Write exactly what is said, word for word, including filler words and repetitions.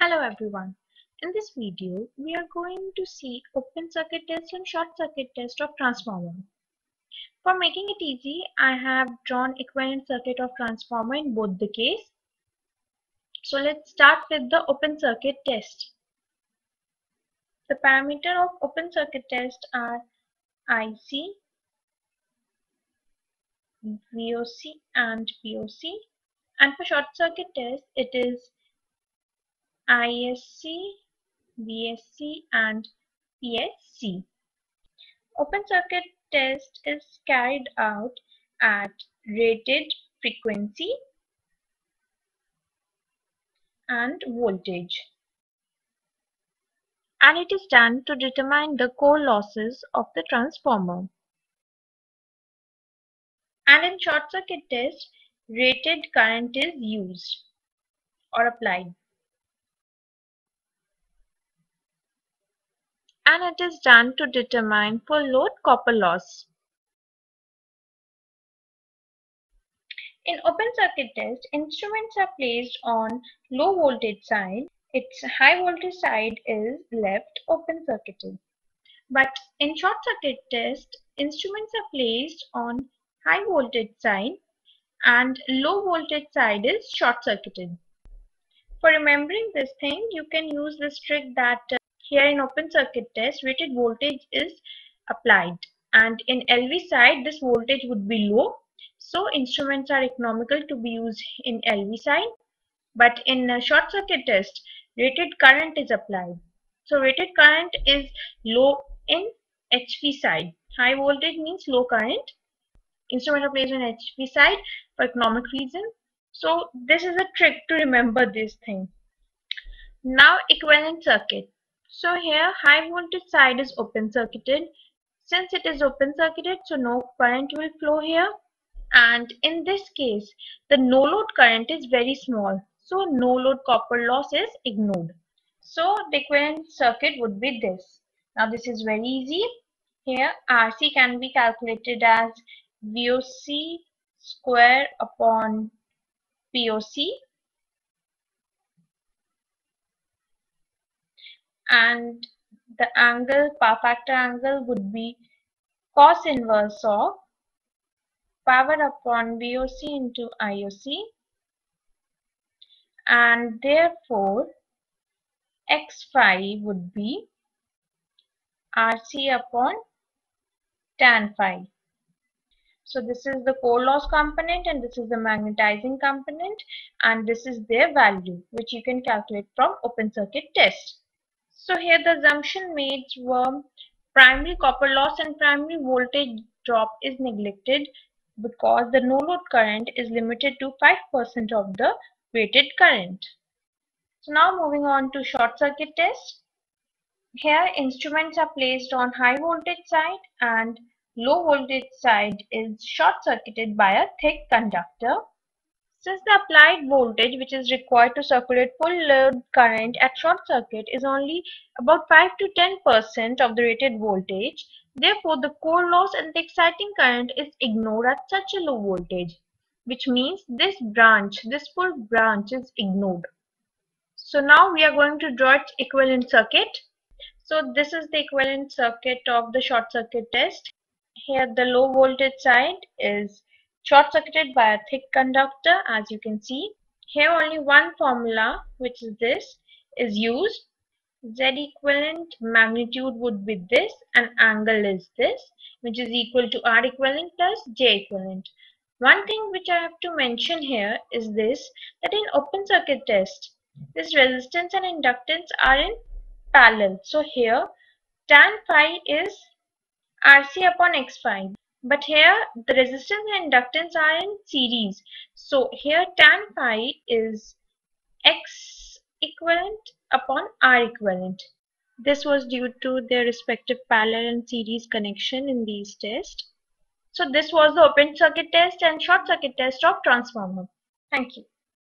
Hello everyone. In this video, we are going to see open circuit test and short circuit test of transformer. For making it easy, I have drawn equivalent circuit of transformer in both the case. So let's start with the open circuit test. The parameter of open circuit test are I C, V O C and P O C, and for short circuit test it is I S C, V S C and P S C. Open circuit test is carried out at rated frequency and voltage, and it is done to determine the core losses of the transformer. And in short circuit test, rated current is used or applied. And it is done to determine full load copper loss. In open circuit test, instruments are placed on low voltage side. Its high voltage side is left open circuited. But in short circuit test, instruments are placed on high voltage side and low voltage side is short circuited. For remembering this thing, you can use this trick that uh, here in open circuit test, rated voltage is applied, and in L V side, this voltage would be low. So instruments are economical to be used in L V side. But in a short circuit test, rated current is applied. So rated current is low in H V side. High voltage means low current. Instruments are placed on H V side for economic reason. So this is a trick to remember this thing. Now equivalent circuit. So here high voltage side is open circuited. Since it is open circuited, so no current will flow here, and in this case the no load current is very small, so no load copper loss is ignored. So the equivalent circuit would be this. Now this is very easy. Here R C can be calculated as V O C square upon P O C, and the angle, power factor angle, would be cos inverse of power upon V O C into I O C, and therefore x phi would be R C upon tan phi. So this is the core loss component and this is the magnetizing component, and this is their value which you can calculate from open circuit test. So here the assumption made were primary copper loss and primary voltage drop is neglected because the no load current is limited to five percent of the rated current. So now moving on to short circuit test. Here instruments are placed on high voltage side and low voltage side is short circuited by a thick conductor. Since the applied voltage which is required to circulate full load current at short circuit is only about five to ten percent of the rated voltage, therefore the core loss and the exciting current is ignored at such a low voltage, which means this branch, this full branch is ignored. So now we are going to draw its equivalent circuit. So this is the equivalent circuit of the short circuit test. Here the low voltage side is short circuited by a thick conductor, as you can see. Here only one formula, which is this, is used. Z equivalent magnitude would be this and angle is this, which is equal to R equivalent plus J equivalent. One thing which I have to mention here is this, that in open circuit test, this resistance and inductance are in parallel. So here tan phi is R C upon X phi. But here the resistance and inductance are in series. So here tan phi is X equivalent upon R equivalent. This was due to their respective parallel and series connection in these tests. So this was the open circuit test and short circuit test of transformer. Thank you.